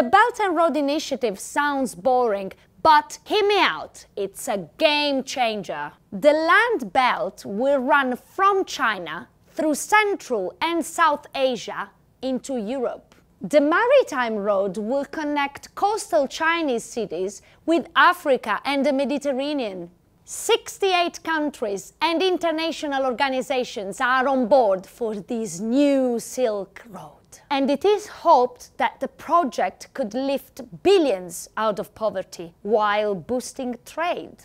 The Belt and Road Initiative sounds boring, but hear me out, it's a game changer. The land belt will run from China through Central and South Asia into Europe. The maritime road will connect coastal Chinese cities with Africa and the Mediterranean. 68 countries and international organizations are on board for this new Silk Road. And it is hoped that the project could lift billions out of poverty while boosting trade.